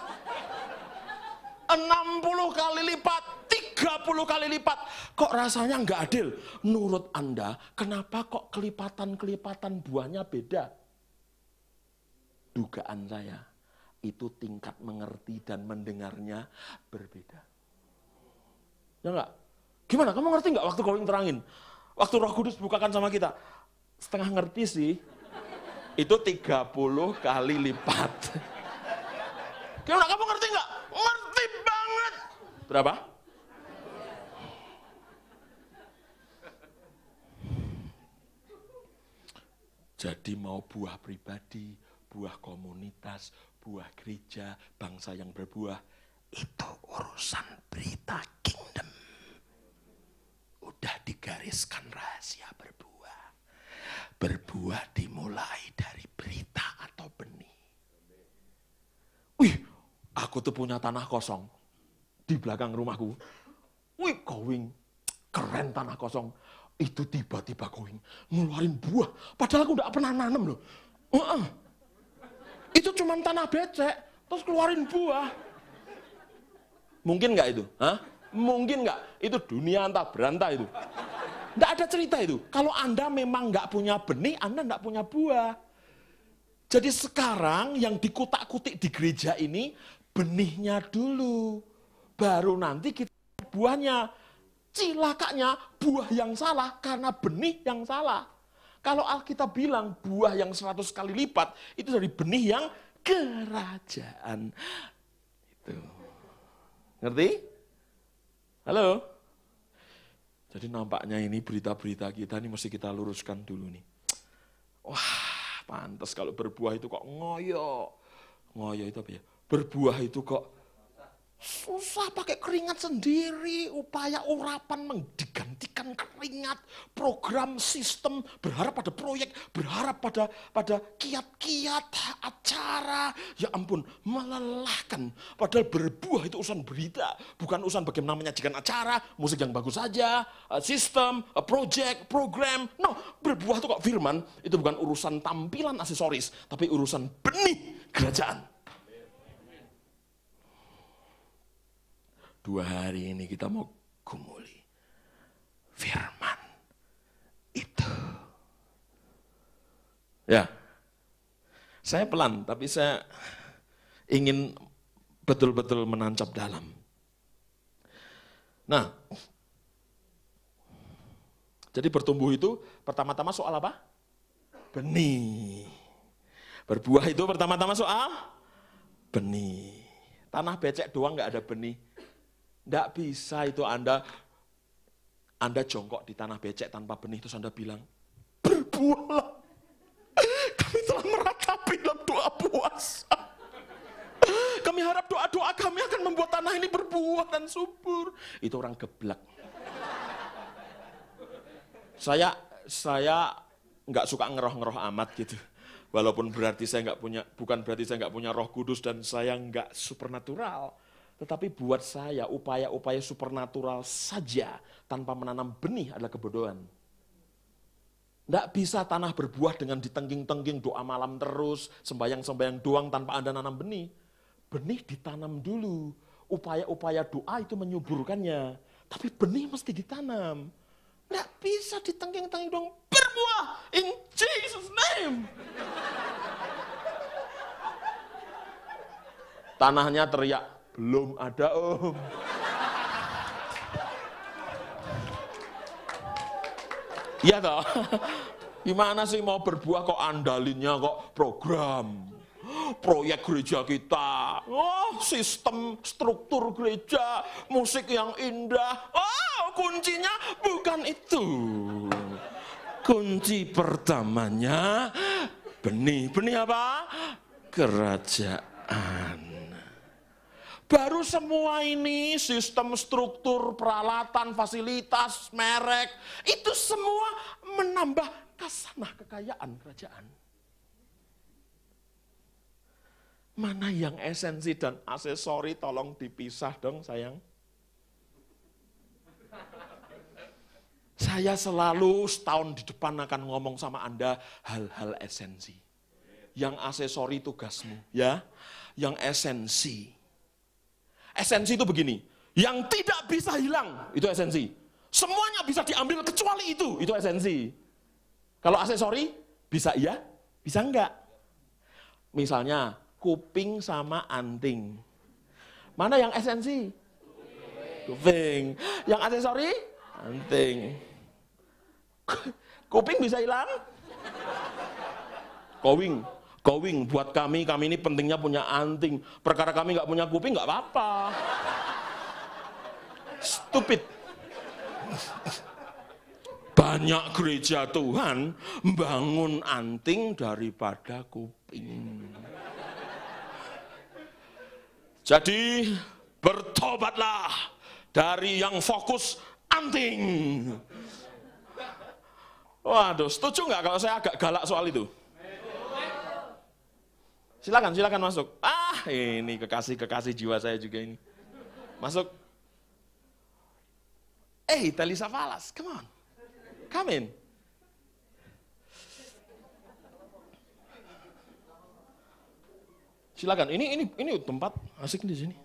60 kali lipat, 30 kali lipat. Kok rasanya nggak adil? Menurut Anda, kenapa kok kelipatan-kelipatan buahnya beda? Dugaan saya, itu tingkat mengerti dan mendengarnya berbeda. Ya enggak? Gimana? Kamu ngerti enggak waktu Wing terangin? Waktu Roh Kudus bukakan sama kita? Setengah ngerti sih. Itu 30 kali lipat. Gimana? Kamu ngerti enggak? Ngerti banget. Berapa? Jadi mau buah pribadi, buah komunitas, buah gereja, bangsa yang berbuah, itu urusan berita kingdom. Udah digariskan rahasia berbuah. Berbuah dimulai dari berita atau benih. Wih, aku tuh punya tanah kosong di belakang rumahku. Wih, Going, keren tanah kosong. Itu tiba-tiba Going ngeluarin buah. Padahal aku udah pernah nanam loh. Itu cuma tanah becek, terus keluarin buah. Mungkin nggak itu? Hah? Mungkin nggak? Itu dunia antah berantah itu. Nggak ada cerita itu. Kalau Anda memang nggak punya benih, Anda nggak punya buah. Jadi sekarang yang dikutak-kutik di gereja ini, benihnya dulu. Baru nanti kita buahnya. Cilakanya buah yang salah karena benih yang salah. Kalau Alkitab bilang buah yang 100 kali lipat, itu dari benih yang kerajaan. Itu. Ngerti? Halo? Jadi nampaknya ini berita-berita kita ini mesti kita luruskan dulu nih. Wah, pantas kalau berbuah itu kok ngoyo. Ngoyo itu apa ya? Berbuah itu kok Susah pakai keringat sendiri, upaya urapan menggantikan keringat, program sistem, berharap pada proyek, berharap pada kiat-kiat, acara. Ya ampun, melelahkan. Padahal berbuah itu urusan berita, bukan urusan bagaimana menyajikan acara, musik yang bagus saja, sistem, proyek, program. No, berbuah itu kok firman, itu bukan urusan tampilan aksesoris, tapi urusan benih kerajaan. 2 hari ini kita mau gumuli firman itu. Ya, saya pelan tapi saya ingin betul-betul menancap dalam. Nah, jadi bertumbuh itu pertama-tama soal apa? Benih. Berbuah itu pertama-tama soal benih. Tanah becek doang nggak ada benih. Tidak bisa itu Anda jongkok di tanah becek tanpa benih, terus Anda bilang, berbuahlah. Kami telah meratapi dalam doa puasa. Kami harap doa-doa kami akan membuat tanah ini berbuah dan subur. Itu orang geblek. Saya nggak suka ngeroh-ngeroh amat gitu. Walaupun berarti saya nggak punya, bukan berarti saya nggak punya Roh Kudus dan saya nggak supernatural. Tetapi buat saya, upaya-upaya supernatural saja tanpa menanam benih adalah kebodohan. Tidak bisa tanah berbuah dengan ditengging-tengging, doa malam terus, sembayang-sembayang doang tanpa Anda nanam benih. Benih ditanam dulu, upaya-upaya doa itu menyuburkannya. Tapi benih mesti ditanam. Tidak bisa ditengging-tengging doang, berbuah in Jesus name. Tanahnya teriak, belum ada om. Iya toh. Gimana sih mau berbuah kok andalinnya kok program, proyek gereja kita, sistem struktur gereja, musik yang indah. Kuncinya bukan itu. Kunci pertamanya benih. Benih apa? Kerajaan. Baru semua ini, sistem, struktur, peralatan, fasilitas, merek, itu semua menambah kasanah kekayaan kerajaan. Mana yang esensi dan aksesori tolong dipisah dong sayang. Saya selalu setahun di depan akan ngomong sama Anda hal-hal esensi. Yang aksesori tugasmu ya, yang esensi. Esensi itu begini, yang tidak bisa hilang, itu esensi. Semuanya bisa diambil kecuali itu esensi. Kalau aksesori, bisa iya, bisa enggak. Misalnya, kuping sama anting. Mana yang esensi? Kuping. Yang aksesori? Anting. Kuping bisa hilang? Kowing. Going, buat kami ini pentingnya punya anting. Perkara kami nggak punya kuping, nggak apa-apa. Stupid. Banyak gereja Tuhan bangun anting daripada kuping. Jadi, bertobatlah dari yang fokus anting. Waduh, setuju nggak kalau saya agak galak soal itu? Silakan masuk. Ini kekasih jiwa saya juga ini. Masuk. Talisa Falas, come on. Come in. Silakan. Ini tempat asik di sini.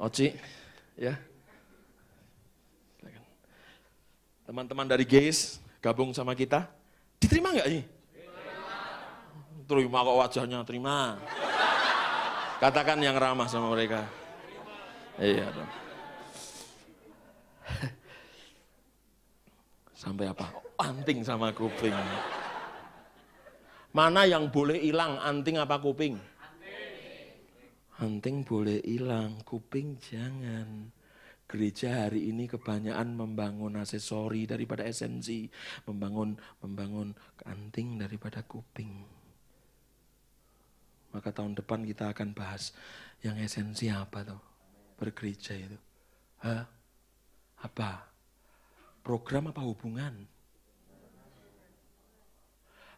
Oci, ya. Silakan. Teman-teman dari GEIS gabung sama kita. Diterima nggak ini? Terima kok wajahnya, terima. Katakan yang ramah sama mereka. Iya dong. Sampai apa? Anting sama kuping. Mana yang boleh hilang, anting apa kuping? Anting boleh hilang, kuping jangan. Gereja hari ini kebanyakan membangun aksesori daripada esensi, membangun anting daripada kuping. Maka tahun depan kita akan bahas yang esensi apa tuh bergereja itu. Hah? Apa? Program apa hubungan?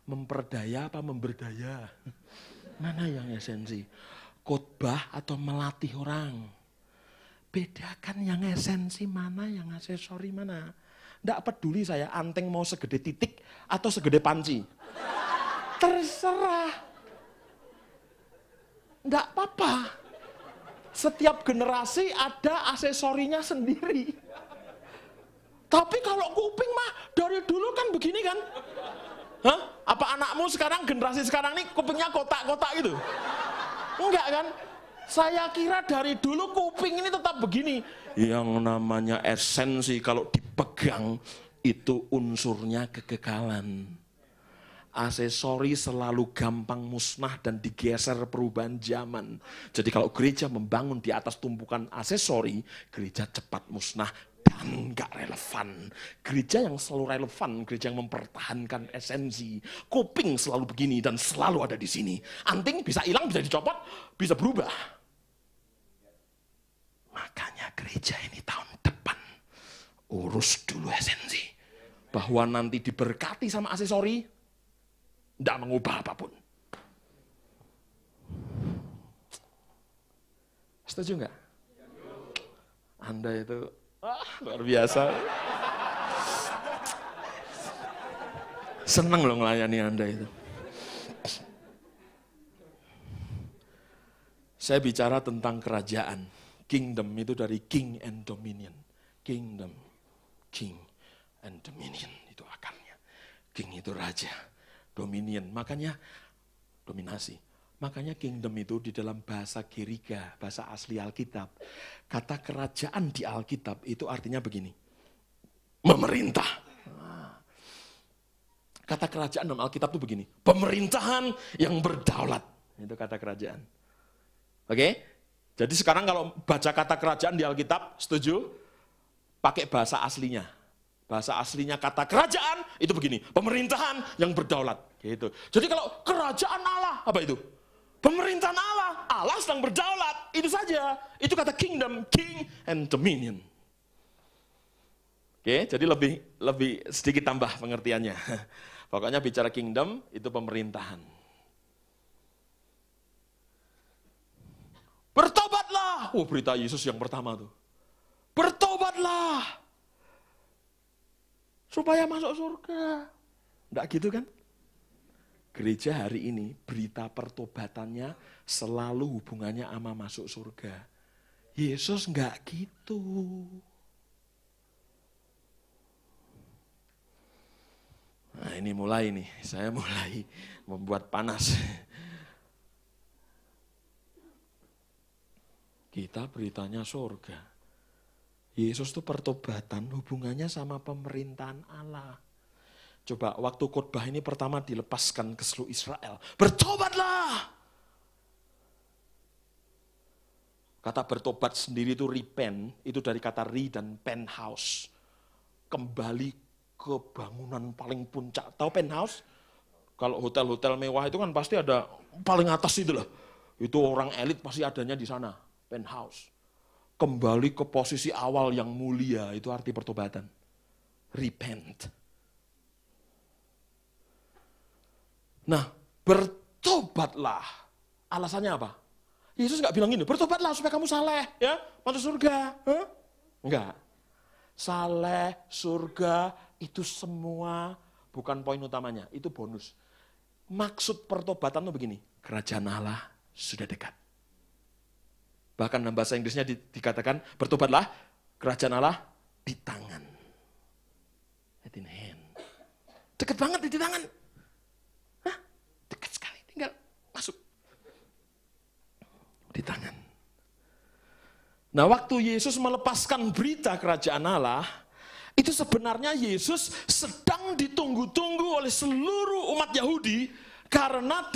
Memperdaya apa memberdaya? Mana yang esensi? Khotbah atau melatih orang? Bedakan yang esensi mana, yang aksesori mana. Nggak peduli saya anteng mau segede titik atau segede panci. Terserah. Nggak apa-apa. Setiap generasi ada aksesorinya sendiri. Tapi kalau kuping mah dari dulu kan begini kan. Hah? Apa anakmu sekarang, generasi sekarang nih kupingnya kotak-kotak gitu? Enggak kan? Saya kira dari dulu kuping ini tetap begini. Yang namanya esensi kalau dipegang itu unsurnya kekekalan. Aksesori selalu gampang musnah dan digeser perubahan zaman. Jadi kalau gereja membangun di atas tumpukan aksesori, gereja cepat musnah. Dan gak relevan. Gereja yang selalu relevan, gereja yang mempertahankan esensi. Kuping selalu begini dan selalu ada di sini. Anting bisa hilang, bisa dicopot, bisa berubah. Makanya gereja ini tahun depan urus dulu esensi. Bahwa nanti diberkati sama aksesori, gak mengubah apapun. Setuju gak? Anda itu luar biasa. Seneng loh ngelayani Anda itu. Saya bicara tentang kerajaan. Kingdom itu dari king and dominion. Kingdom, king and dominion. Itu akarnya. King itu raja. Dominion, makanya dominasi. Makanya kingdom itu di dalam bahasa Girika, bahasa asli Alkitab. Kata kerajaan di Alkitab itu artinya begini. Memerintah. Kata kerajaan dalam Alkitab itu begini. Pemerintahan yang berdaulat. Itu kata kerajaan. Oke? Jadi sekarang kalau baca kata kerajaan di Alkitab, setuju? Pakai bahasa aslinya. Bahasa aslinya kata kerajaan itu begini. Pemerintahan yang berdaulat. Gitu. Jadi kalau kerajaan Allah, apa itu? Pemerintahan Allah, Allah sedang berdaulat, itu saja. Itu kata kingdom, king and dominion. Oke, jadi lebih sedikit tambah pengertiannya. Pokoknya bicara kingdom itu pemerintahan. Bertobatlah. Oh, berita Yesus yang pertama tuh. Bertobatlah. Supaya masuk surga. Enggak gitu kan? Gereja hari ini, berita pertobatannya selalu hubungannya sama masuk surga. Yesus enggak gitu. Nah ini mulai nih, saya mulai membuat panas. Kita beritanya surga. Yesus itu pertobatan hubungannya sama pemerintahan Allah. Coba waktu khotbah ini pertama dilepaskan ke seluruh Israel. Bertobatlah. Kata bertobat sendiri itu repent, itu dari kata re dan penthouse. Kembali ke bangunan paling puncak. Tahu penthouse? Kalau hotel-hotel mewah itu kan pasti ada paling atas itu lah. Itu orang elit pasti adanya di sana, penthouse. Kembali ke posisi awal yang mulia, itu arti pertobatan. Repent. Nah, bertobatlah. Alasannya apa? Yesus nggak bilang gini, bertobatlah supaya kamu saleh, ya, masuk surga. Huh? Enggak. Saleh, surga, itu semua bukan poin utamanya, itu bonus. Maksud pertobatan itu begini, kerajaan Allah sudah dekat. Bahkan dalam bahasa Inggrisnya dikatakan, bertobatlah, kerajaan Allah di tangan. At in hand. Dekat banget di tangan. Tinggal masuk di tangan. Nah waktu Yesus melepaskan berita kerajaan Allah, itu sebenarnya Yesus sedang ditunggu-tunggu oleh seluruh umat Yahudi karena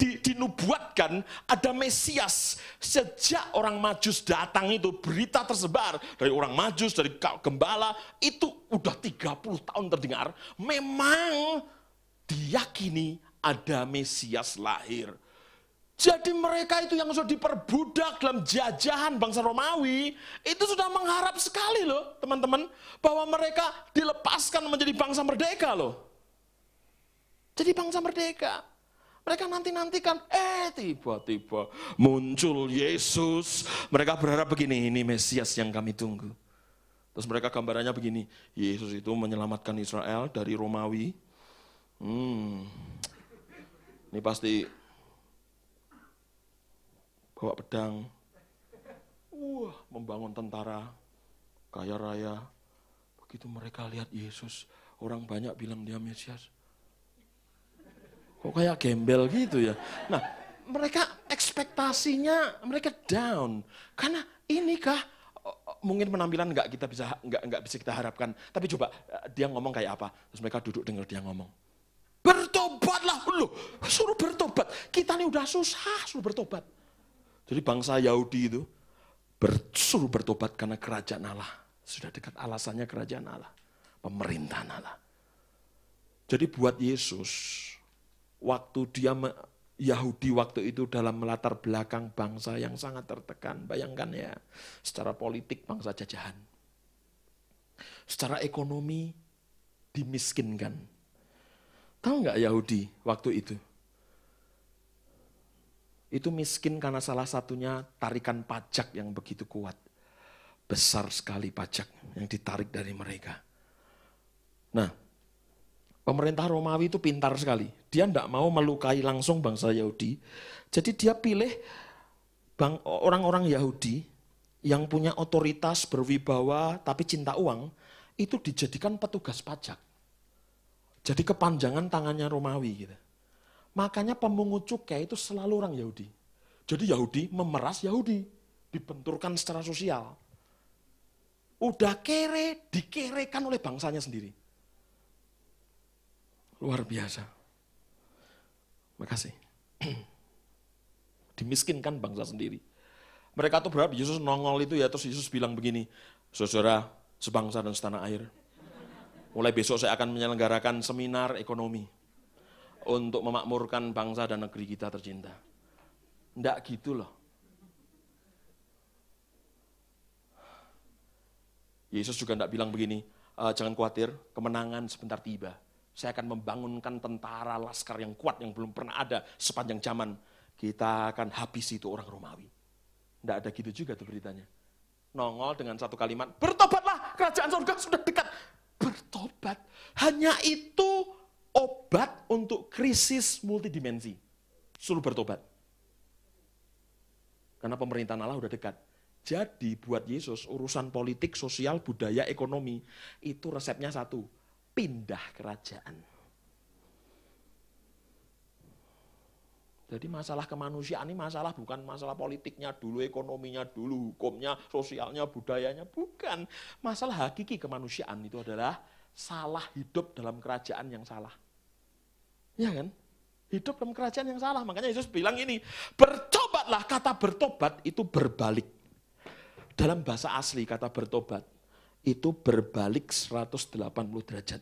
dinubuatkan ada Mesias. Sejak orang Majus datang itu berita tersebar dari orang Majus, dari gembala, itu udah 30 tahun terdengar, memang diyakini ada Mesias lahir. Jadi mereka itu yang sudah diperbudak dalam jajahan bangsa Romawi, itu sudah mengharap sekali loh teman-teman, bahwa mereka dilepaskan menjadi bangsa merdeka loh. Jadi bangsa merdeka. Mereka nanti-nantikan, tiba-tiba muncul Yesus. Mereka berharap begini, ini Mesias yang kami tunggu. Terus mereka gambarannya begini, Yesus itu menyelamatkan Israel dari Romawi. Ini pasti bawa pedang, membangun tentara, kaya raya. Begitu mereka lihat Yesus, orang banyak bilang dia Mesias. Kok kayak gembel gitu ya. Nah, mereka ekspektasinya mereka down. Karena inikah mungkin penampilan nggak bisa kita harapkan. Tapi coba dia ngomong kayak apa? Terus mereka duduk dengar dia ngomong. Bertobatlah lu, suruh bertobat. Kita ini udah susah, suruh bertobat. Jadi bangsa Yahudi itu suruh bertobat karena kerajaan Allah sudah dekat. Alasannya kerajaan Allah, pemerintahan Allah. Jadi buat Yesus, waktu dia Yahudi waktu itu dalam melatar belakang bangsa yang sangat tertekan. Bayangkan ya, secara politik bangsa jajahan. Secara ekonomi dimiskinkan. Tahu nggak Yahudi waktu itu? Itu miskin karena salah satunya tarikan pajak yang begitu kuat. Besar sekali pajak yang ditarik dari mereka. Nah, pemerintah Romawi itu pintar sekali. Dia tidak mau melukai langsung bangsa Yahudi. Jadi dia pilih orang-orang Yahudi yang punya otoritas berwibawa tapi cinta uang, itu dijadikan petugas pajak. Jadi kepanjangan tangannya Romawi. Gitu. Makanya pemungut cukai itu selalu orang Yahudi. Jadi Yahudi memeras Yahudi, dibenturkan secara sosial. Udah kere, dikerekan oleh bangsanya sendiri. Luar biasa. Makasih. Dimiskinkan bangsa sendiri. Mereka tuh berharap Yesus nongol itu ya, terus Yesus bilang begini, saudara sebangsa dan setanah air, mulai besok saya akan menyelenggarakan seminar ekonomi untuk memakmurkan bangsa dan negeri kita tercinta. Enggak gitu loh. Yesus juga enggak bilang begini, jangan khawatir, kemenangan sebentar tiba. Saya akan membangunkan tentara laskar yang kuat yang belum pernah ada sepanjang zaman. Kita akan habisi itu orang Romawi. Tidak ada gitu juga tuh beritanya. Nongol dengan satu kalimat, bertobatlah, kerajaan surga sudah dekat. Bertobat, hanya itu obat untuk krisis multidimensi. Suruh bertobat. Karena pemerintahan Allah sudah dekat. Jadi buat Yesus urusan politik, sosial, budaya, ekonomi, itu resepnya satu. Pindah kerajaan. Jadi masalah kemanusiaan ini masalah bukan masalah politiknya dulu, ekonominya dulu, hukumnya, sosialnya, budayanya, bukan. Masalah hakiki kemanusiaan itu adalah salah hidup dalam kerajaan yang salah. Ya kan? Hidup dalam kerajaan yang salah. Makanya Yesus bilang ini, bertobatlah. Kata bertobat itu berbalik. Dalam bahasa asli kata bertobat itu berbalik 180 derajat.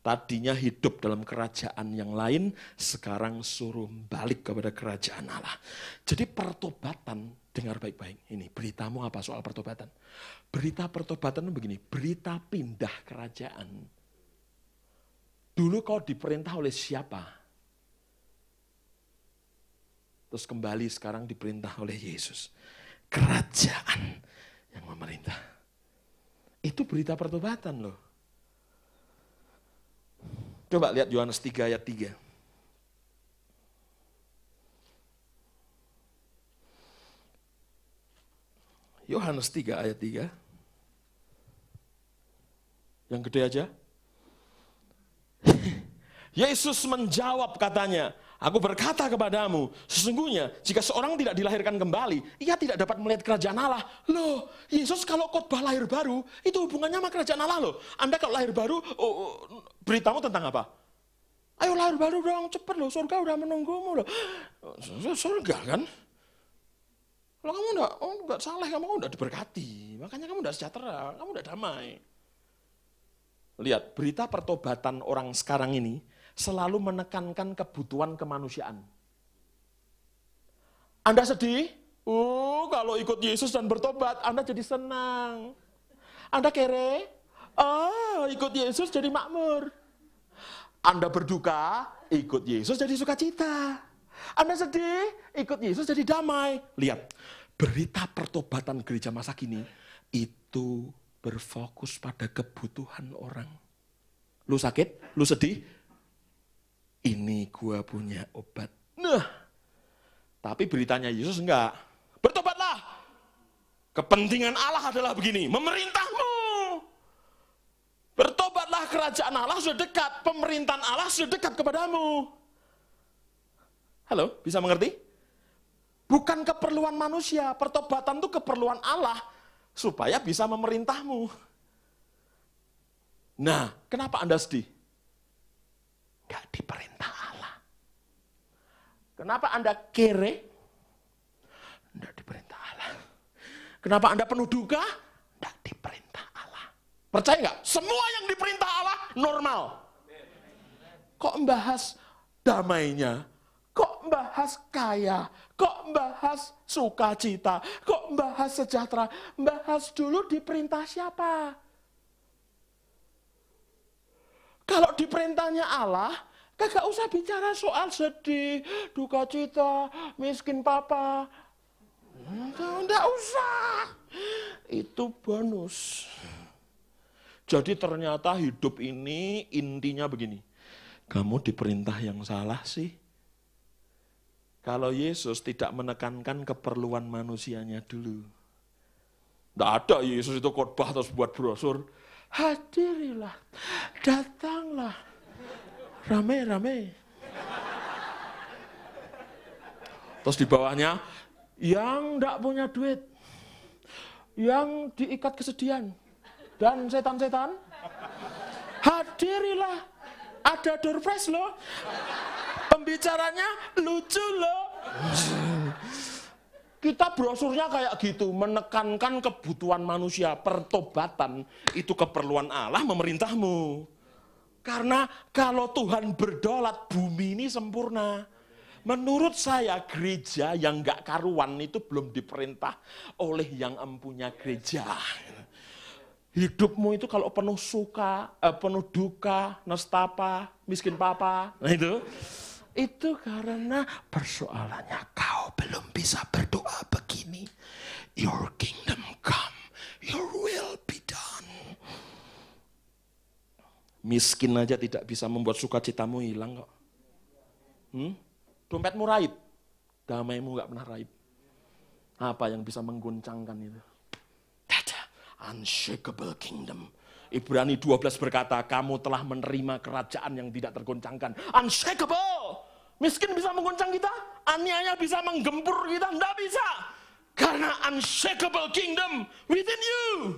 Tadinya hidup dalam kerajaan yang lain, sekarang suruh balik kepada kerajaan Allah. Jadi pertobatan, dengar baik-baik. Ini beritamu apa soal pertobatan? Berita pertobatan begini, berita pindah kerajaan. Dulu kau diperintah oleh siapa? Terus kembali sekarang diperintah oleh Yesus. Kerajaan yang memerintah. Itu berita pertobatan loh. Coba lihat Yohanes 3 ayat 3. Yohanes 3 ayat 3. Yang gede aja. Yesus menjawab katanya, aku berkata kepadamu, sesungguhnya jika seorang tidak dilahirkan kembali, ia tidak dapat melihat kerajaan Allah. Loh, Yesus kalau khotbah lahir baru, itu hubungannya sama kerajaan Allah loh. Anda kalau lahir baru, beritamu tentang apa? Ayo lahir baru dong, cepet loh, surga udah menunggumu loh. Surga kan? Kalau kamu enggak saleh, kamu enggak diberkati. Makanya kamu enggak sejahtera, kamu enggak damai. Lihat, berita pertobatan orang sekarang ini, selalu menekankan kebutuhan kemanusiaan. Anda sedih? Kalau ikut Yesus dan bertobat, Anda jadi senang. Anda kere? Ikut Yesus jadi makmur. Anda berduka, ikut Yesus jadi sukacita. Anda sedih, ikut Yesus jadi damai. Lihat, berita pertobatan gereja masa kini itu berfokus pada kebutuhan orang. Lu sakit, lu sedih, ini gua punya obat. Nah, tapi beritanya Yesus enggak. Bertobatlah. Kepentingan Allah adalah begini, memerintahmu. Bertobatlah, kerajaan Allah sudah dekat, pemerintahan Allah sudah dekat kepadamu. Halo, bisa mengerti? Bukan keperluan manusia, pertobatan itu keperluan Allah supaya bisa memerintahmu. Nah, kenapa Anda sedih? Gak diperintah Allah. Kenapa Anda kere? Gak diperintah Allah. Kenapa Anda penuh duka? Gak diperintah Allah. Percaya nggak? Semua yang diperintah Allah normal. Kok membahas damainya? Kok bahas kaya, kok bahas sukacita, kok bahas sejahtera, bahas dulu diperintah siapa? Kalau diperintahnya Allah, kagak usah bicara soal sedih, duka cita, miskin papa. Enggak usah, itu bonus. Jadi ternyata hidup ini intinya begini, kamu diperintah yang salah sih. Kalau Yesus tidak menekankan keperluan manusianya dulu. Tidak ada Yesus itu khotbah terus buat brosur. Hadirilah, datanglah, rame-rame. Terus di bawahnya, yang tidak punya duit, yang diikat kesedihan, dan setan-setan, hadirilah, ada door prize loh. Bicaranya lucu loh. Kita brosurnya kayak gitu, menekankan kebutuhan manusia. Pertobatan itu keperluan Allah, memerintahmu. Karena kalau Tuhan berdaulat, bumi ini sempurna. Menurut saya gereja yang gak karuan itu belum diperintah oleh yang empunya gereja. Hidupmu itu kalau penuh suka, penuh duka, nestapa, miskin papa, nah itu. Itu karena persoalannya kau belum bisa berdoa begini. Your kingdom come, your will be done. Miskin aja tidak bisa membuat sukacitamu hilang kok. Dompetmu raib, damaimu nggak pernah raib. Apa yang bisa mengguncangkan itu? Unshakable kingdom. Ibrani 12 berkata, kamu telah menerima kerajaan yang tidak tergoncangkan. Unshakable. Miskin bisa menggoncang kita, aniaya bisa menggempur kita, enggak bisa. Karena unshakable kingdom within you.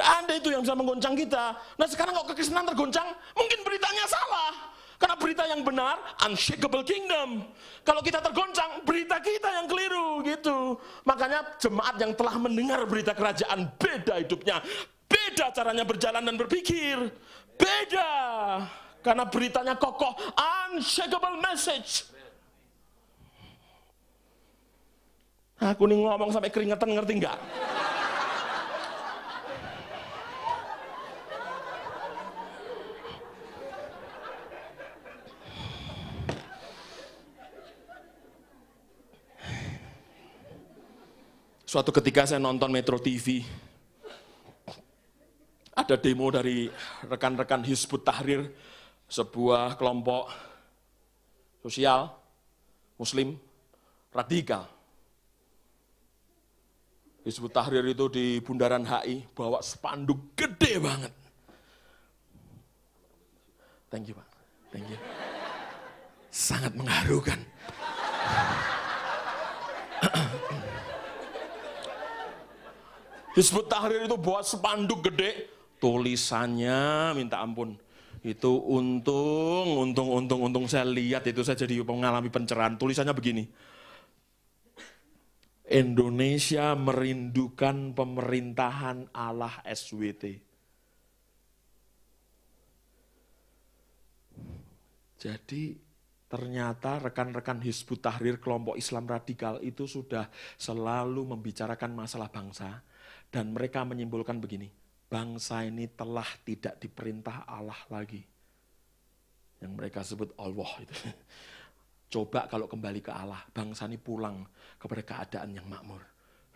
Nah, Anda itu yang bisa menggoncang kita. Nah sekarang kok kekristenan tergoncang, mungkin beritanya salah. Karena berita yang benar, unshakable kingdom. Kalau kita tergoncang, berita kita yang keliru gitu. Makanya jemaat yang telah mendengar berita kerajaan, beda hidupnya. Beda caranya berjalan dan berpikir. Beda. Karena beritanya kokoh, unshakable message. Aku nih ngomong sampai keringetan, ngerti nggak? Suatu ketika saya nonton Metro TV, ada demo dari rekan-rekan Hizbut Tahrir, sebuah kelompok sosial, muslim, radikal. Hizbut Tahrir itu di Bundaran HI, bawa spanduk gede banget. Thank you Pak, thank you. Sangat mengharukan. Hizbut Tahrir itu buat spanduk gede, tulisannya minta ampun. Itu untung saya lihat itu, saya jadi mengalami pencerahan. Tulisannya begini, Indonesia merindukan pemerintahan Allah SWT. Jadi Ternyata rekan-rekan Hizbut Tahrir, kelompok Islam radikal itu sudah selalu membicarakan masalah bangsa. Dan mereka menyimpulkan begini, bangsa ini telah tidak diperintah Allah lagi. Yang mereka sebut Allah itu. Coba kalau kembali ke Allah, bangsa ini pulang kepada keadaan yang makmur.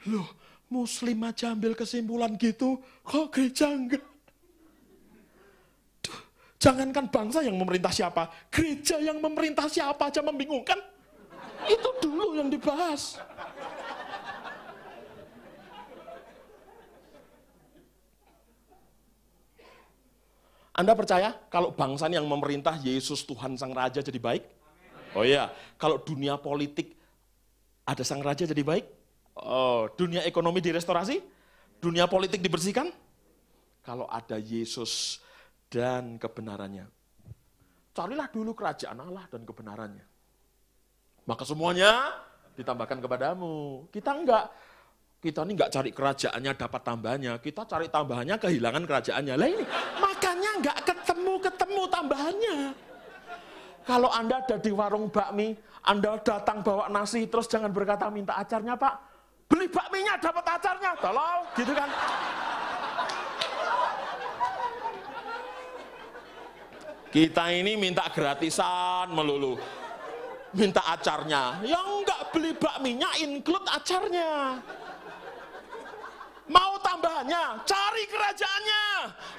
Loh, muslim aja ambil kesimpulan gitu, kok gereja enggak? Jangankan bangsa yang memerintah siapa, gereja yang memerintah siapa aja membingungkan. Itu dulu yang dibahas. Anda percaya kalau bangsa yang memerintah Yesus Tuhan Sang Raja jadi baik? Oh iya, kalau dunia politik ada Sang Raja jadi baik? Oh, dunia ekonomi direstorasi? Dunia politik dibersihkan? Kalau ada Yesus dan kebenarannya. Carilah dulu kerajaan Allah dan kebenarannya. Maka semuanya ditambahkan kepadamu. Kita enggak. Kita ini enggak cari kerajaannya dapat tambahannya. Kita cari tambahannya kehilangan kerajaannya. Lah ini makanya enggak ketemu tambahannya. Kalau Anda ada di warung bakmi, Anda datang bawa nasi, terus jangan berkata minta acarnya, Pak. Beli bakminya dapat acarnya. Tolong gitu kan. Kita ini minta gratisan melulu. Minta acarnya. Yang enggak beli bakminya include acarnya. Mau tambahannya, cari kerajaannya.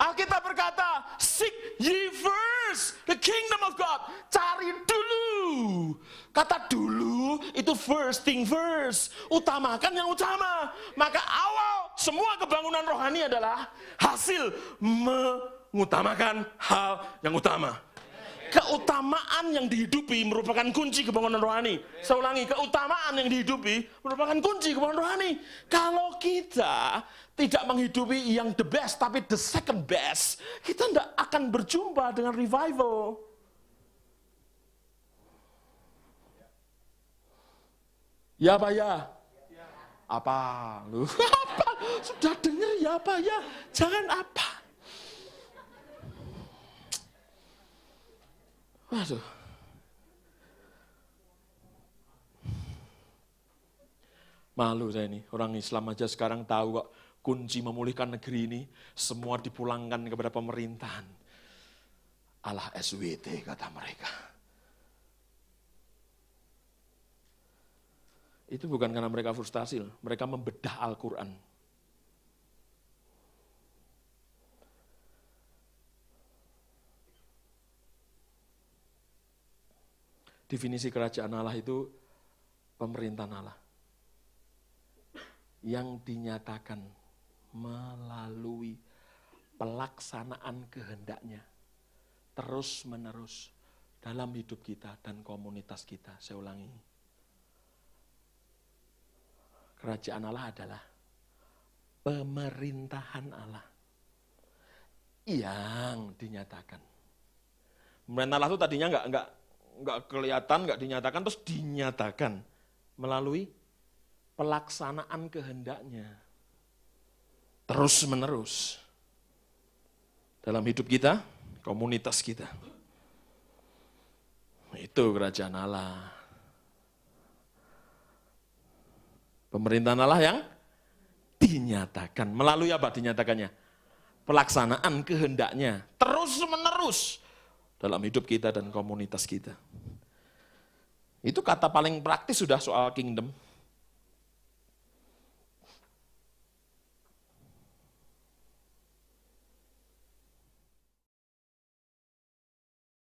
Alkitab berkata, seek ye first the kingdom of God. Cari dulu. Kata dulu itu first thing first. Utamakan yang utama. Maka awal semua kebangunan rohani adalah hasil mengutamakan hal yang utama. Keutamaan yang dihidupi merupakan kunci kebangunan rohani. Saya ulangi, keutamaan yang dihidupi merupakan kunci kebangunan rohani. Kalau kita tidak menghidupi yang the best, tapi the second best, kita tidak akan berjumpa dengan revival. Ya Pak ya? Apa? Lu? Apa? Sudah dengar ya Pak ya? Jangan apa? Waduh. Malu saya ini, orang Islam aja sekarang tahu kok kunci memulihkan negeri ini semua dipulangkan kepada pemerintahan. Allah SWT kata mereka. Itu bukan karena mereka frustasi, mereka membedah Al-Quran. Definisi kerajaan Allah itu pemerintahan Allah yang dinyatakan melalui pelaksanaan kehendaknya terus-menerus dalam hidup kita dan komunitas kita. Saya ulangi, kerajaan Allah adalah pemerintahan Allah yang dinyatakan. Pemerintahan Allah itu tadinya nggak kelihatan, nggak dinyatakan, terus dinyatakan melalui pelaksanaan kehendaknya terus-menerus dalam hidup kita, komunitas kita. Itu kerajaan Allah, pemerintahan Allah yang dinyatakan melalui apa dinyatakannya? Pelaksanaan kehendaknya terus-menerus dalam hidup kita dan komunitas kita. Itu kata paling praktis sudah soal kingdom.